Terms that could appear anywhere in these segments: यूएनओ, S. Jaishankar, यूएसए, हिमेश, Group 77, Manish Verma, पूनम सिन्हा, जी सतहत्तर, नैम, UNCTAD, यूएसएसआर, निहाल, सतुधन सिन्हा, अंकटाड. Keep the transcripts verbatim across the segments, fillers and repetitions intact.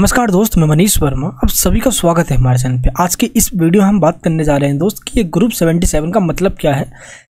नमस्कार दोस्त, मैं मनीष वर्मा, आप सभी का स्वागत है हमारे चैनल पे। आज के इस वीडियो हम बात करने जा रहे हैं दोस्त कि ये ग्रुप सतहत्तर का मतलब क्या है।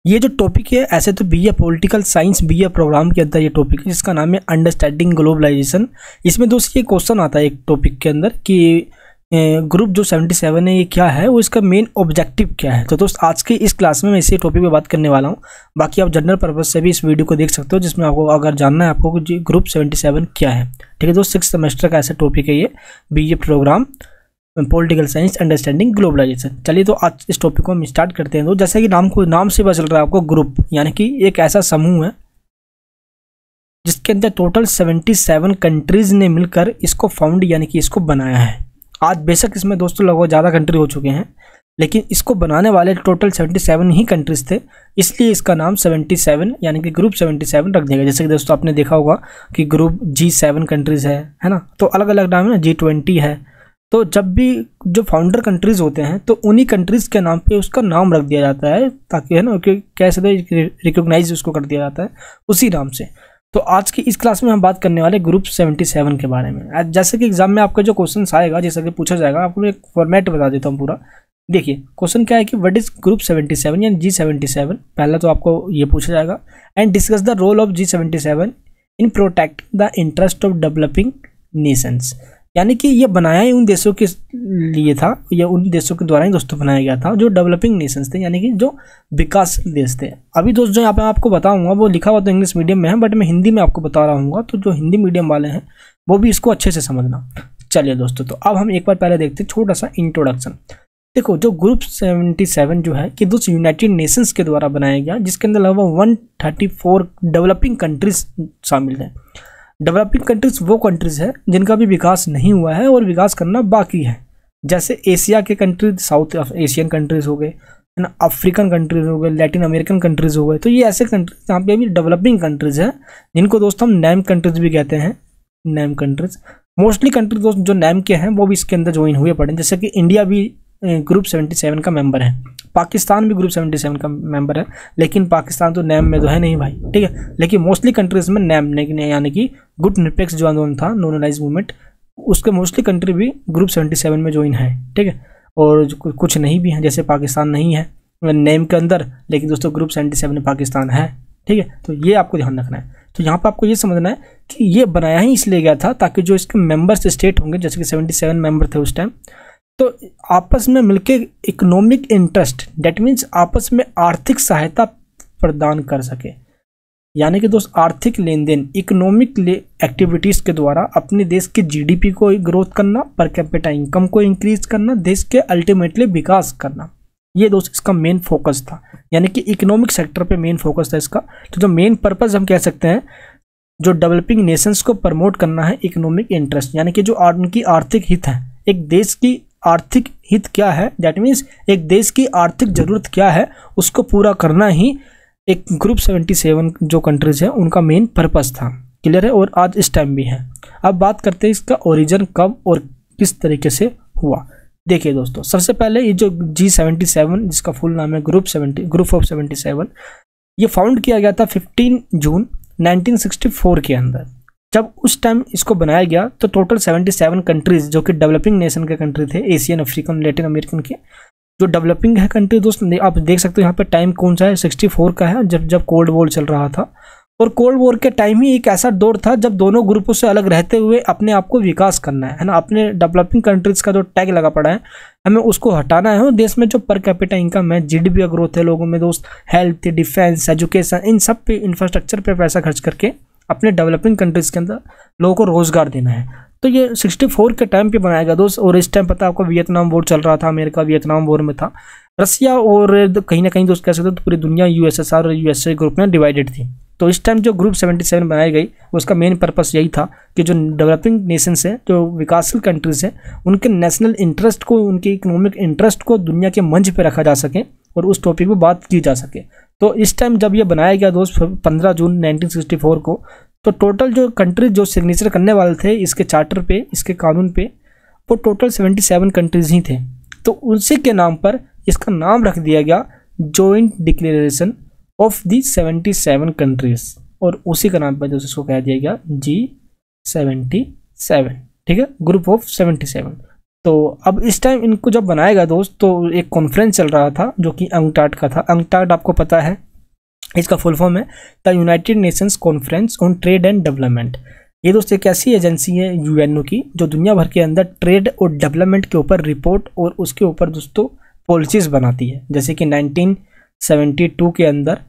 ये जो टॉपिक है, ऐसे तो BA political science BA programme के अंदर ये टॉपिक है, जिसका नाम है अंडरस्टैंडिंग ग्लोबलाइजेशन। इसमें दोस्त ये क्वेश्चन आता है एक टॉपिक के अंदर कि ग्रुप जो सतहत्तर है ये क्या है, वो इसका मेन ऑब्जेक्टिव क्या है। तो दोस्त आज के इस क्लास में मैं इसी टॉपिक पे बात करने वाला हूँ। बाकी आप जनरल पर्पस से भी इस वीडियो को देख सकते हो, जिसमें आपको अगर जानना है आपको कि ग्रुप सतहत्तर क्या है। ठीक है दोस्त, सिक्स सेमेस्टर का ऐसा टॉपिक है ये, BA programme political science understanding globalisation. चलिए तो आज इस टॉपिक को हम स्टार्ट करते हैं। तो जैसे कि नाम को नाम से पता चल रहा है आपको, ग्रुप यानी कि एक ऐसा समूह है जिसके अंदर टोटल सेवेंटी सेवन कंट्रीज़ ने मिलकर इसको फाउंड यानी कि इसको बनाया है। आज बेशक इसमें दोस्तों लगभग ज़्यादा कंट्री हो चुके हैं, लेकिन इसको बनाने वाले टोटल सतहत्तर ही कंट्रीज़ थे, इसलिए इसका नाम सतहत्तर यानी कि ग्रुप सतहत्तर रख दिया गया। जैसे कि दोस्तों आपने देखा होगा कि ग्रुप जी सेवन कंट्रीज़ है है ना, तो अलग अलग नाम है ना, जी ट्वेंटी है। तो जब भी जो फाउंडर कंट्रीज़ होते हैं तो उन्हीं कंट्रीज़ के नाम पे उसका नाम रख दिया जाता है, ताकि है ना कैसे रिकोगनाइज उसको कर दिया जाता है उसी नाम से। तो आज की इस क्लास में हम बात करने वाले ग्रुप सतहत्तर के बारे में। जैसे कि एग्जाम में आपका जो क्वेश्चन आएगा, जैसा कि पूछा जाएगा, आपको मैं एक फॉर्मेट बता देता हूँ पूरा। देखिए क्वेश्चन क्या है कि व्हाट इज़ ग्रुप सतहत्तर यानी जी सतहत्तर। पहला तो आपको ये पूछा जाएगा, and discuss the role of जी सतहत्तर in protecting the interest of developing nations. यानी कि ये बनाया ही उन देशों के लिए था, या उन देशों के द्वारा ही दोस्तों बनाया गया था जो डेवलपिंग नेशंस थे, यानी कि जो विकासशील देश थे। अभी दोस्त जो यहाँ पर आपको बताऊँगा वो लिखा हुआ तो इंग्लिश मीडियम में है, बट मैं हिंदी में आपको बता रहा हूँ, तो जो हिंदी मीडियम वाले हैं वो भी इसको अच्छे से समझना। चलिए दोस्तों, तो अब हम एक बार पहले देखते हैं छोटा सा इंट्रोडक्शन। देखो जो ग्रुप सतहत्तर जो है कि दोस्त यूनाइटेड नेशंस के द्वारा बनाया गया, जिसके अंदर लगभग one thirty four developing countries शामिल हैं। डेवलपिंग कंट्रीज़ वो कंट्रीज़ है जिनका भी विकास नहीं हुआ है और विकास करना बाकी है, जैसे एशिया के कंट्रीज, साउथ एशियन कंट्रीज़ हो गए है ना, अफ्रीकन कंट्रीज़ हो गए, लैटिन अमेरिकन कंट्रीज़ हो गए। तो ये ऐसे कंट्रीज जहाँ पे अभी डेवलपिंग कंट्रीज़ हैं, जिनको दोस्त हम नैम कंट्रीज़ भी कहते हैं। नैम कंट्रीज़ मोस्टली कंट्रीज दोस्त जो नैम के हैं वो भी इसके अंदर ज्वाइन हुए पड़े, जैसे कि इंडिया भी ग्रुप सतहत्तर का मेंबर है, पाकिस्तान भी ग्रुप सतहत्तर का मेंबर है, लेकिन पाकिस्तान तो नैम में तो है नहीं भाई, ठीक है। लेकिन मोस्टली कंट्रीज़ में नैम ने यानी कि गुट निरपेक्ष जो आंदोलन था, नॉनलाइज मूवमेंट, उसके मोस्टली कंट्री भी ग्रुप सतहत्तर में ज्वाइन है, ठीक है। और कुछ नहीं भी है, जैसे पाकिस्तान नहीं है नैम के अंदर, लेकिन दोस्तों ग्रुप सतहत्तर में पाकिस्तान है, ठीक है। तो ये आपको ध्यान रखना है। तो यहाँ पर आपको ये समझना है कि ये बनाया ही इसलिए गया था ताकि जो इसके मेम्बर्स स्टेट होंगे, जैसे कि सेवेंटी सेवन मेम्बर थे उस टाइम, तो आपस में मिलके इकोनॉमिक इंटरेस्ट, डेट मीन्स आपस में आर्थिक सहायता प्रदान कर सके, यानी कि दोस्त आर्थिक लेन देन, इकोनॉमिक एक्टिविटीज़ के द्वारा अपने देश के जीडीपी को ग्रोथ करना, पर कैपिटा इनकम को इंक्रीज करना, देश के अल्टीमेटली विकास करना। ये दोस्त इसका मेन फोकस था, यानी कि इकोनॉमिक सेक्टर पे मेन फोकस था इसका। तो जो मेन पर्पज़ हम कह सकते हैं, जो डेवलपिंग नेशंस को प्रमोट करना है इकोनॉमिक इंटरेस्ट, यानी कि जो उनकी आर्थिक हित है, एक देश की आर्थिक हित क्या है, दैट मीन्स एक देश की आर्थिक ज़रूरत क्या है, उसको पूरा करना ही एक ग्रुप सतहत्तर जो कंट्रीज़ है उनका मेन पर्पस था। क्लियर है, और आज इस टाइम भी है। अब बात करते हैं इसका ओरिजिन कब और किस तरीके से हुआ। देखिए दोस्तों, सबसे पहले ये जो जी सतहत्तर जिसका फुल नाम है ग्रुप सेवेंटी ग्रुप ऑफ सतहत्तर, ये फाउंड किया गया था पंद्रह जून नाइनटीन सिक्सटी फोर के अंदर। जब उस टाइम इसको बनाया गया तो टोटल सतहत्तर कंट्रीज़ जो कि डेवलपिंग नेशन के कंट्री थे, एशियन, अफ्रीकन, लैटिन अमेरिकन के जो डेवलपिंग है कंट्री दोस्त, आप देख सकते हो यहाँ पे टाइम कौन सा है, चौंसठ का है, जब जब कोल्ड वॉर चल रहा था। और कोल्ड वॉर के टाइम ही एक ऐसा दौर था जब दोनों ग्रुपों से अलग रहते हुए अपने आप को विकास करना है ना, अपने डेवलपिंग कंट्रीज़ का जो टैग लगा पड़ा है हमें उसको हटाना है, और देश में जो पर कैपिटा इनकम है, जीडीपी का ग्रोथ है लोगों में दोस्त, हेल्थ, डिफेंस, एजुकेशन, इन सब पे इंफ्रास्ट्रक्चर पे पैसा खर्च करके अपने डेवलपिंग कंट्रीज़ के अंदर लोगों को रोज़गार देना है। तो ये चौंसठ के टाइम पे बनाया गया दोस्त। और इस टाइम पता है आपको वियतनाम वॉर चल रहा था, अमेरिका वियतनाम वॉर में था, रसिया और कहीं ना कहीं दोस्त कह सकते हो तो पूरी दुनिया यूएसएसआर और यूएसए ग्रुप में डिवाइडेड थी। तो इस टाइम जो ग्रुप सतहत्तर बनाई गई उसका मेन पर्पस यही था कि जो डेवलपिंग नेशंस हैं, जो विकासशील कंट्रीज़ हैं, उनके नेशनल इंटरेस्ट को, उनके इकोनॉमिक इंटरेस्ट को दुनिया के मंच पर रखा जा सके और उस टॉपिक पर बात की जा सके। तो इस टाइम जब ये बनाया गया दोस्त पंद्रह जून नाइनटीन सिक्सटी फोर को, तो टोटल जो कंट्रीज जो सिग्नेचर करने वाले थे इसके चार्टर पे, इसके कानून पे, वो टोटल सतहत्तर कंट्रीज़ ही थे। तो उनसे के नाम पर इसका नाम रख दिया गया जॉइंट डिक्लेरेशन ऑफ दी सतहत्तर कंट्रीज़, और उसी के नाम पर दोस्तों इसको कह दिया गया जी सतहत्तर। ठीक है, ग्रुप ऑफ सेवेंटी सेवन। तो अब इस टाइम इनको जब बनाएगा दोस्त, तो एक कॉन्फ्रेंस चल रहा था जो कि अंकटाड का था। अंकटाड आपको पता है, इसका फुल फॉर्म है the United Nations conference on trade and development. ये दोस्त एक ऐसी एजेंसी है यूएनओ की जो दुनिया भर के अंदर ट्रेड और डेवलपमेंट के ऊपर रिपोर्ट और उसके ऊपर दोस्तों पॉलिसीज़ बनाती है। जैसे कि नाइनटीन सेवेंटी टू के अंदर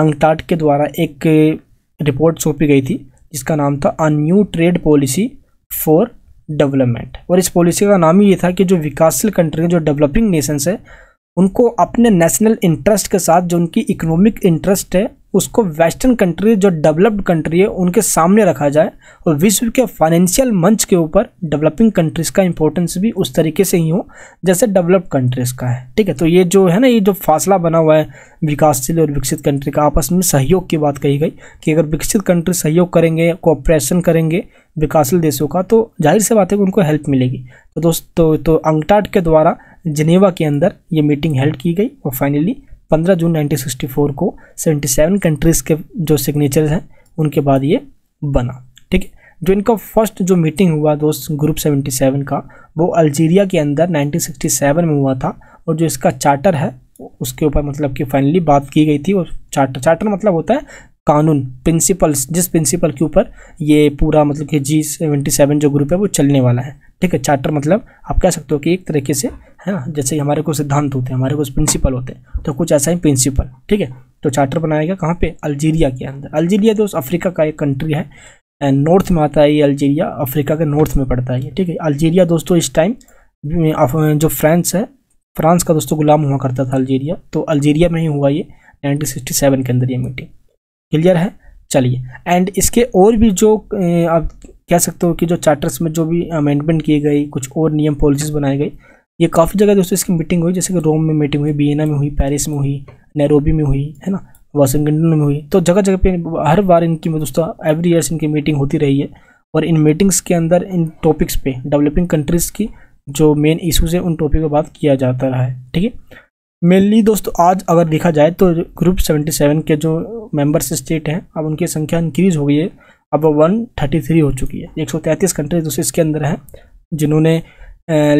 अंकटाड के द्वारा एक रिपोर्ट सौंपी गई थी जिसका नाम था a new trade policy for development, और इस पॉलिसी का नाम ही ये था कि जो विकासशील कंट्री, जो डेवलपिंग नेशंस है, उनको अपने नेशनल इंटरेस्ट के साथ जो उनकी इकोनॉमिक इंटरेस्ट है उसको वेस्टर्न कंट्री, जो डेवलप्ड कंट्री है, उनके सामने रखा जाए और विश्व के फाइनेंशियल मंच के ऊपर डेवलपिंग कंट्रीज़ का इंपॉर्टेंस भी उस तरीके से ही हो जैसे डेवलप्ड कंट्रीज़ का है। ठीक है, तो ये जो है ना, ये जो फासला बना हुआ है विकासशील और विकसित कंट्री का, आपस में सहयोग की बात कही गई कि अगर विकसित कंट्री सहयोग करेंगे, कोऑपरेशन करेंगे विकासशील देशों का, तो जाहिर सी बात है कि उनको हेल्प मिलेगी। तो दोस्तों तो अंकटाड के द्वारा जिनेवा के अंदर ये मीटिंग हेल्ड की गई और फाइनली पंद्रह जून नाइनटीन सिक्सटी फोर को सत्तावन कंट्रीज़ के जो सिग्नेचर्स हैं उनके बाद ये बना। ठीक है, जो इनका फर्स्ट जो मीटिंग हुआ दोस्त ग्रुप सत्तावन का, वो अल्जीरिया के अंदर नाइनटीन सिक्सटी सेवन में हुआ था, और जो इसका चार्टर है उसके ऊपर मतलब कि फाइनली बात की गई थी। और चार्टर चार्टर मतलब होता है कानून, प्रिंसिपल्स, जिस प्रिंसिपल के ऊपर ये पूरा मतलब कि जी सेवेंटी सेवन जो ग्रुप है वो चलने वाला है। ठीक है, चार्टर मतलब आप कह सकते हो कि एक तरीके से है ना, जैसे हमारे को सिद्धांत होते हैं, हमारे को प्रिंसिपल होते हैं, तो कुछ ऐसा ही प्रिंसिपल। ठीक है, तो चार्टर बनाया गया कहाँ पे, अल्जीरिया के अंदर। अल्जीरिया तो अफ्रीका का एक कंट्री है, नॉर्थ में आता है ये अल्जीरिया, अफ्रीका के नॉर्थ में पड़ता है ये। ठीक है, अल्जीरिया दोस्तों इस टाइम जो फ्रांस है, फ्रांस का दोस्तों गुलाम हुआ करता था अल्जीरिया, तो अल्जीरिया में ही हुआ ये नाइनटीन सिक्सटी सेवन के अंदर ये मीटिंग। क्लियर है, चलिए। एंड इसके और भी जो आप कह सकते हो कि जो चार्टर्स में जो भी अमेंडमेंट किए गए, कुछ और नियम पॉलिसीज़ बनाई गई, ये काफ़ी जगह दोस्तों इसकी मीटिंग हुई, जैसे कि रोम में मीटिंग हुई, वियना में हुई, पेरिस में हुई, नैरोबी में हुई, है ना, वाशिंगटन में हुई। तो जगह जगह पे हर बार इनकी दोस्तों एवरी ईयर्स इनकी मीटिंग होती रही है, और इन मीटिंग्स के अंदर इन टॉपिक्स पे डेवलपिंग कंट्रीज़ की जो मेन इशूज़ हैं उन टॉपिक पर बात किया जाता रहा है। ठीक है, मेनली दोस्तों आज अगर देखा जाए तो ग्रुप सत्तावन के जो मेंबर्स स्टेट हैं, अब उनकी संख्या इंक्रीज़ हो गई है, अब एक सौ तैंतीस हो चुकी है, एक सौ तैंतीस कंट्रीज दोस्तों इसके अंदर हैं जिन्होंने,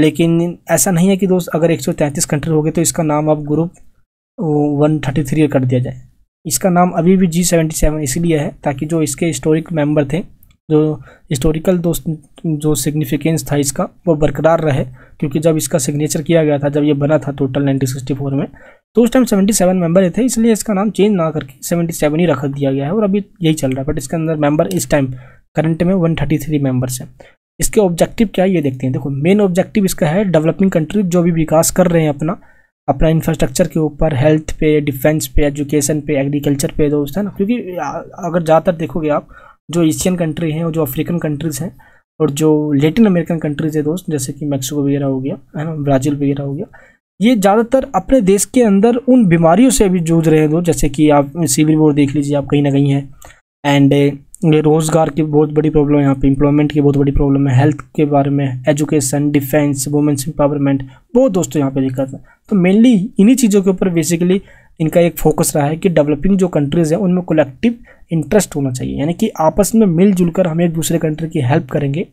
लेकिन ऐसा नहीं है कि दोस्त अगर एक सौ तैंतीस कंट्री हो गए तो इसका नाम अब ग्रुप एक सौ तैंतीस कर दिया जाए। इसका नाम अभी भी जी सेवेंटी सेवन इसलिए है ताकि जो इसके हिस्टोरिक मेंबर थे, जो हिस्टोरिकल दोस्त जो सिग्निफिकेंस था इसका, वो बरकरार रहे, क्योंकि जब इसका सिग्नेचर किया गया था, जब ये बना था टोटल नाइनटीन सिक्सटी फोर में, तो उस टाइम सत्तावन मेंबर थे, इसलिए इसका नाम चेंज ना करके सत्तावन ही रख दिया गया है, और अभी यही चल रहा है। बट इसके अंदर मेंबर इस टाइम करंट में एक सौ तैंतीस मेंबर्स हैं। इसके ऑब्जेक्टिव क्या है ये देखते हैं। देखो, मेन ऑब्जेक्टिव इसका है डेवलपिंग कंट्री जो भी विकास कर रहे हैं अपना अपना इंफ्रास्ट्रक्चर के ऊपर, हेल्थ पे, डिफेंस पे, एजुकेशन पे, एग्रीकल्चर पे दोस्त, है ना, क्योंकि अगर ज़्यादातर देखोगे आप जो एशियन कंट्री हैं और जो अफ्रीकन कंट्रीज़ हैं और जो लेटिन अमेरिकन कंट्रीज़ है दोस्त, जैसे कि मैक्सिको वगैरह हो गया, है ना, ब्राज़ील वगैरह हो गया, ये ज़्यादातर अपने देश के अंदर उन बीमारियों से भी जूझ रहे हैं दोस्त, जैसे कि आप सिविल वॉर देख लीजिए, आप कहीं ना कहीं हैं। एंड रोज़गार की बहुत बड़ी प्रॉब्लम है यहाँ पे, एम्प्लॉयमेंट की बहुत बड़ी प्रॉब्लम है, हेल्थ के बारे में, एजुकेशन, डिफेंस, वुमेंस एम्पावरमेंट, बहुत दोस्तों यहाँ पे दिक्कत है। तो मेनली इन्हीं चीज़ों के ऊपर बेसिकली इनका एक फोकस रहा है कि डेवलपिंग जो कंट्रीज़ हैं उनमें कलेक्टिव इंटरेस्ट होना चाहिए, यानी कि आपस में मिलजुल कर हम एक दूसरे कंट्री की हेल्प करेंगे,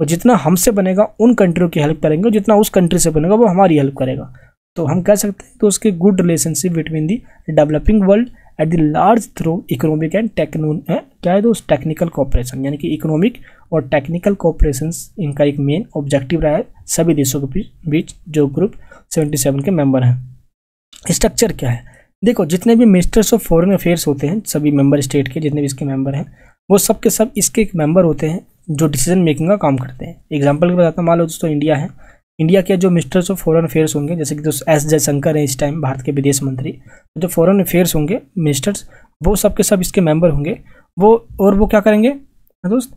और जितना हमसे बनेगा उन कंट्रियों की हेल्प करेंगे, और जितना उस कंट्री से बनेगा वो हमारी हेल्प करेगा। तो हम कह सकते हैं तो उसके good relationship between the developing world at the large through economic and techno क्या है दोस्त टेक्निकल कोऑपरेशन, यानी कि इकोनॉमिक और टेक्निकल कोऑपरेशन इनका एक मेन ऑब्जेक्टिव रहा है सभी देशों के बीच जो ग्रुप सत्तावन के मेंबर हैं। स्ट्रक्चर क्या है देखो, जितने भी मिनिस्टर्स ऑफ फॉरेन अफेयर्स होते हैं सभी मेंबर स्टेट के, जितने भी इसके मेंबर हैं, वो सब के सब इसके एक मेंबर होते हैं जो डिसीजन मेकिंग का काम करते हैं। एग्जांपल के बताता हूँ, मान लो दोस्तों इंडिया है, इंडिया के जो मिनिस्टर्स ऑफ फॉरेन अफेयर्स होंगे, जैसे कि दोस्त एस जयशंकर हैं इस टाइम भारत के विदेश मंत्री, जो फॉरेन अफेयर्स होंगे मिनिस्टर्स, वो सब के सब इसके मेंबर होंगे, वो और वो क्या करेंगे दोस्त,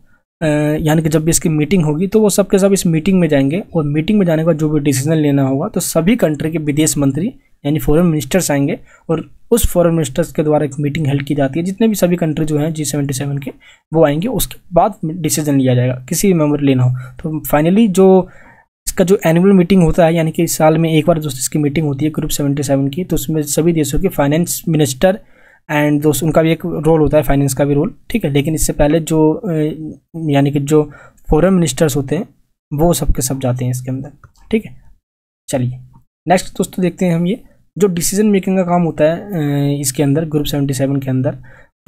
यानी कि जब भी इसकी मीटिंग होगी तो वो सब के सब इस मीटिंग में जाएंगे, और मीटिंग में जाने के बाद जो भी डिसीजन लेना होगा तो सभी कंट्री के विदेश मंत्री यानी फॉरेन मिनिस्टर्स आएंगे, और उस फॉरेन मिनिस्टर्स के द्वारा एक मीटिंग हेल्ड की जाती है, जितने भी सभी कंट्री जो हैं जी सेवेंटी सेवन के वो आएंगे, उसके बाद डिसीजन लिया जाएगा किसी भी मेंबर लेना हो तो। फाइनली जो इसका जो एनुअल मीटिंग होता है, यानी कि साल में एक बार दोस्तों इसकी मीटिंग होती है ग्रुप सेवेंटी सेवन की, तो उसमें सभी देशों के फाइनेंस मिनिस्टर एंड दोस्त उनका भी एक रोल होता है, फाइनेंस का भी रोल। ठीक है, लेकिन इससे पहले जो यानी कि जो फॉरेन मिनिस्टर्स होते हैं वो सबके सब जाते हैं इसके अंदर। ठीक है, चलिए नेक्स्ट दोस्तों देखते हैं हम ये जो डिसीजन मेकिंग का काम होता है इसके अंदर ग्रुप सेवेंटी सेवन के अंदर,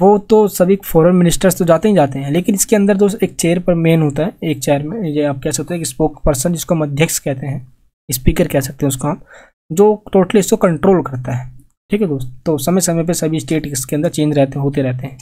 वो तो सभी फॉरेन मिनिस्टर्स तो जाते ही जाते हैं, लेकिन इसके अंदर दोस्त एक चेयर पर मेन होता है, एक चेयर में ये आप कह सकते हैं कि स्पोक पर्सन जिसको हम अध्यक्ष कहते हैं, स्पीकर कह सकते हैं उसको हम, जो टोटली इसको कंट्रोल करता है। ठीक है दोस्त, तो समय समय पर सभी स्टेट इसके अंदर चेंज रहते होते रहते हैं।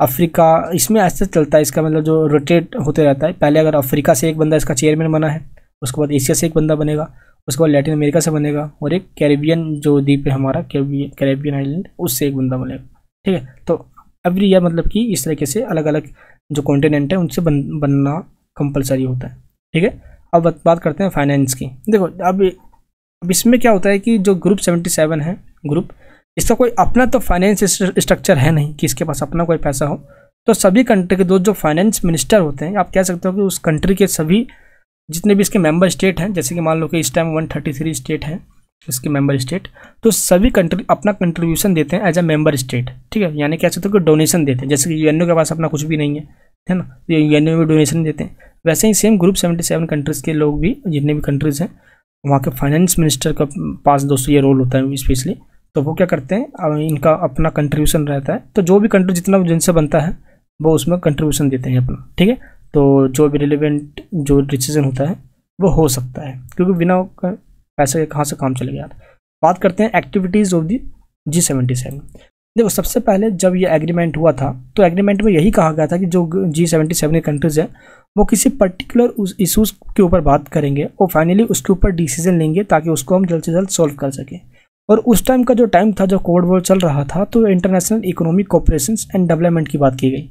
अफ्रीका इसमें ऐसे चलता है, इसका मतलब जो रोटेट होते रहता है, पहले अगर अफ्रीका से एक बंदा इसका चेयरमैन बना है, उसके बाद एशिया से एक बंदा बनेगा, उसके बाद लैटिन अमेरिका से बनेगा, और एक कैरेबियन जो द्वीप है हमारा कैरेबियन आइलैंड उससे एक बंदा बनेगा। ठीक है, तो एवरी ईयर मतलब कि इस तरीके से अलग अलग जो कॉन्टिनेंट है उनसे बन, बनना कंपलसरी होता है। ठीक है, अब बात करते हैं फाइनेंस की। देखो अब अब इसमें क्या होता है कि जो ग्रुप सेवेंटी सेवन है ग्रुप, इसका कोई अपना तो फाइनेंस स्ट्रक्चर है नहीं कि इसके पास अपना कोई पैसा हो, तो सभी कंट्री के दोस्त जो फाइनेंस मिनिस्टर होते हैं, आप कह सकते हो कि उस कंट्री के सभी जितने भी इसके मेंबर स्टेट हैं, जैसे कि मान लो कि इस टाइम एक सौ तैंतीस स्टेट हैं इसके मेंबर स्टेट, तो सभी कंट्री अपना कंट्रीब्यूशन देते हैं एज ए मेंबर स्टेट। ठीक है, यानी कह सकते हो कि डोनेशन देते हैं, जैसे कि यूएनओ के पास अपना कुछ भी नहीं है, है ना, तो यूएनओ में डोनेशन देते हैं, वैसे ही same group seventy seven countries के लोग भी जितने भी कंट्रीज़ हैं वहाँ के फाइनेंस मिनिस्टर का पास दोस्तों ये रोल होता है स्पेशली, तो वो क्या करते हैं इनका अपना कंट्रीब्यूशन रहता है, तो जो भी कंट्री जितना जिनसे बनता है वो उसमें कंट्रीब्यूशन देते हैं अपना। ठीक है, तो जो भी रिलेवेंट जो डिसीजन होता है वो हो सकता है, क्योंकि बिना पैसे कहाँ से काम चलेगा यार। बात करते हैं activities of the G seventy seven. देखो सबसे पहले जब ये एग्रीमेंट हुआ था तो एग्रीमेंट में यही कहा गया था कि जो जी सेवेंटी सेवन कंट्रीज़ हैं वो किसी पर्टिकुलर उस इशूज़ के ऊपर बात करेंगे और फाइनली उसके ऊपर डिसीजन लेंगे ताकि उसको हम जल्द से जल्द सॉल्व कर सकें। और उस टाइम का जो टाइम था जो कोल्ड वॉर चल रहा था, तो international economic cooperation and development की बात की गई,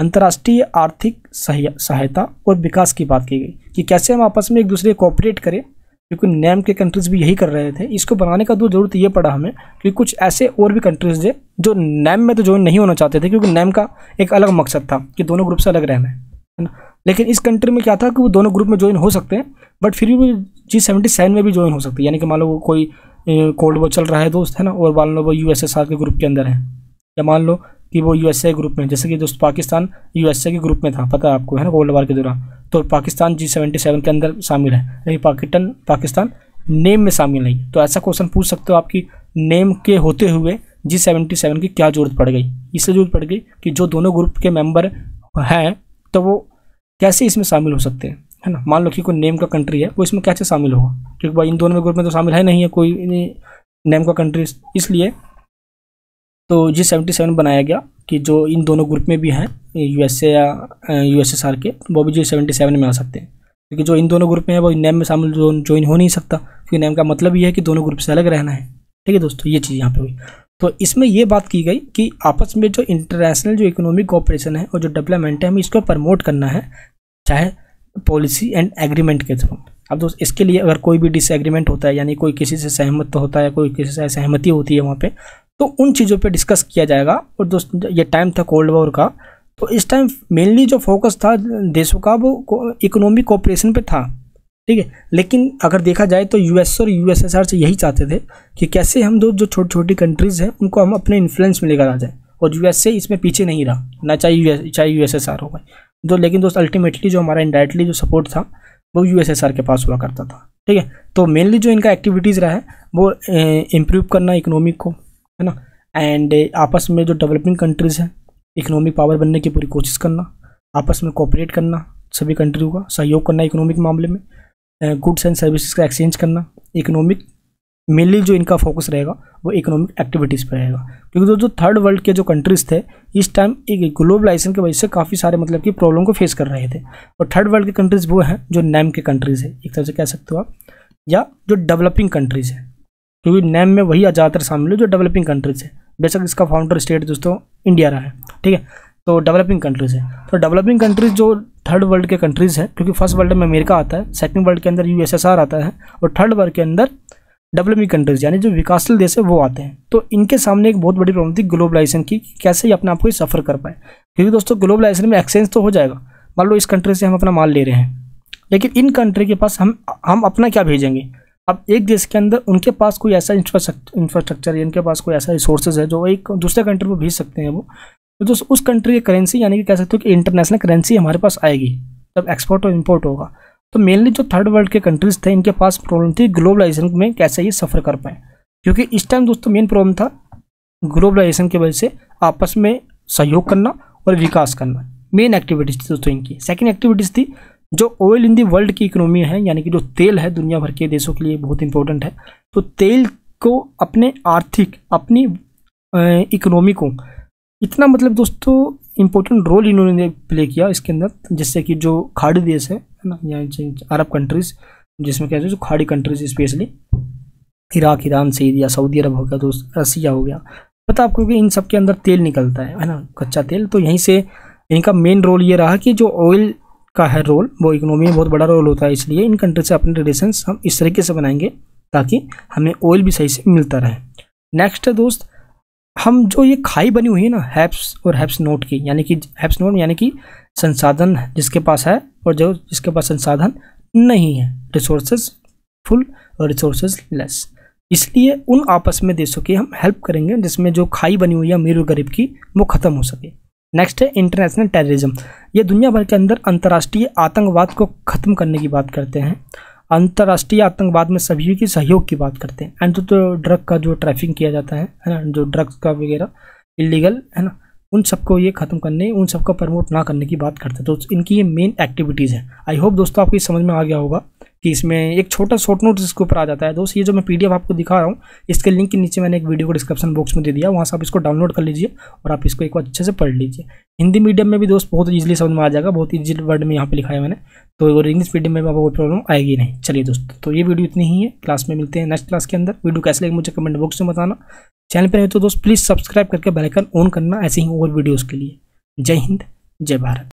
अंतर्राष्ट्रीय आर्थिक सहायता और विकास की बात की गई कि कैसे हम आपस में एक दूसरे कोऑपरेट करें, क्योंकि नैम के कंट्रीज़ भी यही कर रहे थे। इसको बनाने का तो ज़रूरत ये पड़ा हमें कि कुछ ऐसे और भी कंट्रीज़ थे जो नैम में तो ज्वाइन नहीं होना चाहते थे, क्योंकि नैम का एक अलग मकसद था कि दोनों ग्रुप से अलग रहना है ना, लेकिन इस कंट्री में क्या था कि वो दोनों ग्रुप में ज्वाइन हो सकते हैं बट फिर भी जी सेवेंटी सेवन में भी ज्वाइन हो सकते हैं, यानी कि मान लो वो कोई कोल्ड वॉर चल रहा है दोस्त, है ना, और मान लो वो यूएसएसआर के ग्रुप के अंदर है, या मान लो कि वो यूएसए ग्रुप में, जैसे कि दोस्त पाकिस्तान यूएसए के ग्रुप में था, पता है आपको, है ना, कोल्ड वॉर के दौरान, तो पाकिस्तान जी सेवेंटी सेवन के अंदर शामिल है, लेकिन पाकिस्तान पाकिस्तान नेम में शामिल नहीं, तो ऐसा क्वेश्चन पूछ सकते हो आपकी नेम के होते हुए जी सेवेंटी सेवन की क्या ज़रूरत पड़ गई। इसलिए ज़रूरत पड़ गई कि जो दोनों ग्रुप के मेम्बर हैं तो वो कैसे इसमें शामिल हो सकते हैं, है ना, मान लो कि कोई नेम का कंट्री है वो इसमें कैसे शामिल होगा, क्योंकि भाई इन दोनों में ग्रुप में तो शामिल है नहीं है कोई नेम का कंट्री, इसलिए तो जी सेवेंटी सेवन बनाया गया कि जो इन दोनों ग्रुप में भी हैं यूएसए या यूएसएसआर के वो भी जी सेवेंटी सेवन में आ सकते हैं, क्योंकि जो इन दोनों ग्रुप में है वो नेम में शामिल ज्वाइन हो नहीं सकता, क्योंकि नेम का मतलब ये है कि दोनों ग्रुप से अलग रहना है। ठीक है दोस्तों, ये चीज़ यहाँ पर हुई। तो इसमें यह बात की गई कि आपस में जो इंटरनेशनल जो इकोनॉमिक कोऑपरेशन है और जो डेवलपमेंट है हमें इसको प्रमोट करना है, चाहे पॉलिसी एंड एग्रीमेंट के थ्रू। अब दोस्त इसके लिए अगर कोई भी डिसएग्रीमेंट होता है, यानी कोई किसी से सहमत होता है, कोई किसी से सहमति होती है वहाँ पे, तो उन चीज़ों पे डिस्कस किया जाएगा। और दोस्त ये टाइम था कोल्ड वॉर का, तो इस टाइम मेनली जो फोकस था देशों का वो इकोनॉमिक कोऑपरेशन पे था। ठीक है, लेकिन अगर देखा जाए तो यूएस और यूएसएसआर से यही चाहते थे कि कैसे हम दोस्त जो छोटी छोटी कंट्रीज़ हैं उनको हम अपने इन्फ्लुएंस में लेकर आ जाए, और यूएसए इसमें पीछे नहीं रहा, ना चाहे यूएस चाहे यूएसएसआर हो गए दो, लेकिन दोस्त अल्टीमेटली जो हमारा इनडायरेक्टली जो सपोर्ट था वो यूएसएसआर के पास हुआ करता था। ठीक है, तो मेनली जो इनका एक्टिविटीज़ रहा है वो इम्प्रूव करना इकोनॉमिक को, है ना, एंड आपस में जो डेवलपिंग कंट्रीज़ हैं इकोनॉमिक पावर बनने की पूरी कोशिश करना, आपस में कोऑपरेट करना, सभी कंट्रियों का सहयोग करना इकोनॉमिक मामले में, गुड्स एंड सर्विसेज का एक्सचेंज करना, इकोनॉमिक मेनली जो इनका फोकस रहेगा वो इकोनॉमिक एक्टिविटीज़ पर रहेगा, क्योंकि दोस्तों थर्ड वर्ल्ड के जो कंट्रीज़ थे इस टाइम एक ग्लोबलाइजेशन की वजह से काफ़ी सारे मतलब कि प्रॉब्लम को फेस कर रहे थे, और थर्ड वर्ल्ड के कंट्रीज़ वो हैं जो नैम के कंट्रीज़ है एक तरह से कह सकते हो आप, या जो डेवलपिंग कंट्रीज़ हैं, क्योंकि नैम में वही ज़्यादातर शामिल है जो डेवलपिंग कंट्रीज़ है, बेशक इसका फाउंडर स्टेट दोस्तों इंडिया रहा है। ठीक है, तो डेवलपिंग कंट्रीज़ है, तो डेवलपिंग कंट्रीज़ जो थर्ड वर्ल्ड के कंट्रीज़ हैं, क्योंकि फर्स्ट वर्ल्ड में अमेरिका आता है, सेकेंड वर्ल्ड के अंदर यूएसएसआर आता है, और थर्ड वर्ल्ड के अंदर डेवलपिंग कंट्रीज़ यानी जो विकासशील देश है वो आते हैं, तो इनके सामने एक बहुत बड़ी प्रॉब्लम थी ग्लोबलाइजेशन की, कैसे ये अपने आप को ही सफ़र कर पाए, क्योंकि दोस्तों ग्लोबलाइजेशन में एक्सचेंज तो हो जाएगा, मान लो इस कंट्री से हम अपना माल ले रहे हैं, लेकिन इन कंट्री के पास हम हम अपना क्या भेजेंगे। अब एक देश के अंदर उनके पास कोई ऐसा इंफ्रास्ट्रक्चर या उनके पास कोई ऐसा रिसोर्सेज है जो एक दूसरे कंट्री को भेज सकते हैं वो, तो उस कंट्री की करेंसी यानी कि कह सकते हो कि इंटरनेशनल करेंसी हमारे पास आएगी, जब एक्सपोर्ट और इम्पोर्ट होगा। तो मेनली जो थर्ड वर्ल्ड के कंट्रीज़ थे इनके पास प्रॉब्लम थी ग्लोबलाइजेशन में कैसे ये सफ़र कर पाएँ, क्योंकि इस टाइम दोस्तों मेन प्रॉब्लम था ग्लोबलाइजेशन की वजह से आपस में सहयोग करना और विकास करना, मेन एक्टिविटीज़ थी दोस्तों इनकी। सेकेंड एक्टिविटीज़ थी जो ऑयल इन दी वर्ल्ड की इकोनॉमी है, यानी कि जो तेल है दुनिया भर के देशों के लिए बहुत इंपॉर्टेंट है, तो तेल को अपने आर्थिक अपनी इकोनॉमी को इतना मतलब दोस्तों इम्पोर्टेंट रोल इन्होंने प्ले किया इसके अंदर, जिससे कि जो खाड़ी देश है ना, यानी अरब कंट्रीज़ जिसमें कहते हैं जो खाड़ी countries specially Iraq Iran Syria Saudi Arab हो गया दोस्त रसिया हो गया, पता आपको कि इन सब के अंदर तेल निकलता है है ना, कच्चा तेल। तो यहीं से इनका मेन रोल ये रहा कि जो ऑयल का है रोल वो इकोनॉमी में बहुत बड़ा रोल होता है, इसलिए इन कंट्री से अपने रिलेशंस हम इस तरीके से बनाएंगे ताकि हमें ऑयल भी सही से मिलता रहे। नेक्स्ट है दोस्त हम जो ये खाई बनी हुई है ना हैप्स और हैप्स नोट की, यानी कि हैप्स नोट यानी कि संसाधन जिसके पास है और जो जिसके पास संसाधन नहीं है, रिसोर्सेज फुल और रिसोर्सेज लेस, इसलिए उन आपस में देशों की हम हेल्प करेंगे जिसमें जो खाई बनी हुई है अमीर और गरीब की वो ख़त्म हो सके। नेक्स्ट है इंटरनेशनल टेररिज्म, ये दुनिया भर के अंदर अंतर्राष्ट्रीय आतंकवाद को ख़त्म करने की बात करते हैं, अंतर्राष्ट्रीय आतंकवाद में सभी की सहयोग की बात करते हैं। एंड तो ड्रग का जो ट्रैफिकिंग किया जाता है है ना, जो ड्रग्स का वगैरह इलीगल है ना, उन सबको ये ख़त्म करने उन सबको प्रमोट ना करने की बात करते हैं। तो इनकी ये मेन एक्टिविटीज़ हैं। आई होप दोस्तों आपको ये समझ में आ गया होगा कि इसमें एक छोटा शॉर्ट नोट इसके ऊपर आ जाता है दोस्त। ये जो मैं पी डी एफ आपको दिखा रहा हूँ इसके लिंक के नीचे मैंने एक वीडियो को डिस्क्रिप्शन बॉक्स में दे दिया, वहाँ से आप इसको डाउनलोड कर लीजिए और आप इसको एक बार अच्छे से पढ़ लीजिए। हिंदी मीडियम में भी दोस्त बहुत ईजिली समझ में आ जाएगा, बहुत ईजी वर्ड में यहाँ पे लिखा है मैंने, तो और इंग्लिश मीडियम में भी आपको कोई प्रॉब्लम आएगी नहीं। चलिए दोस्तों तो ये वीडियो इतनी ही है, क्लास में मिलते हैं नेक्स्ट क्लास के अंदर। वीडियो कैसे लगे मुझे कमेंट बॉक्स में बताना। चैनल पर है तो दोस्त प्लीज़ सब्सक्राइब करके बेल आइकन ऑन करना ऐसे ही और वीडियोज़ के लिए। जय हिंद जय भारत।